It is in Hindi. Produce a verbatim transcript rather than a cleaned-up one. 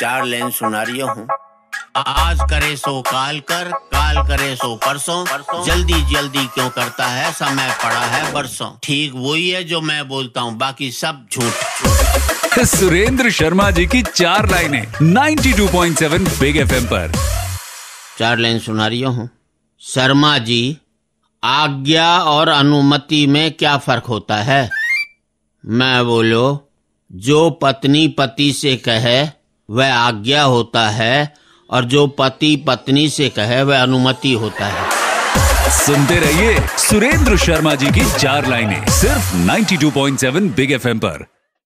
चार लेन सुना रही हूँ। आज करे सो काल कर, काल करे सो परसों, परसों जल्दी जल्दी क्यों करता है, समय पड़ा है बरसों। ठीक वही है जो मैं बोलता हूँ, बाकी सब झूठ। सुरेंद्र शर्मा जी की चार लाइनें ninety two point seven big FM पर। चार लाइन सुना रही हूँ। शर्मा जी, आज्ञा और अनुमति में क्या फर्क होता है? मैं बोलो, जो पत्नी पति से कहे वह आज्ञा होता है, और जो पति पत्नी से कहे वह अनुमति होता है। सुनते रहिए सुरेंद्र शर्मा जी की चार लाइनें सिर्फ ninety two point seven big FM पर।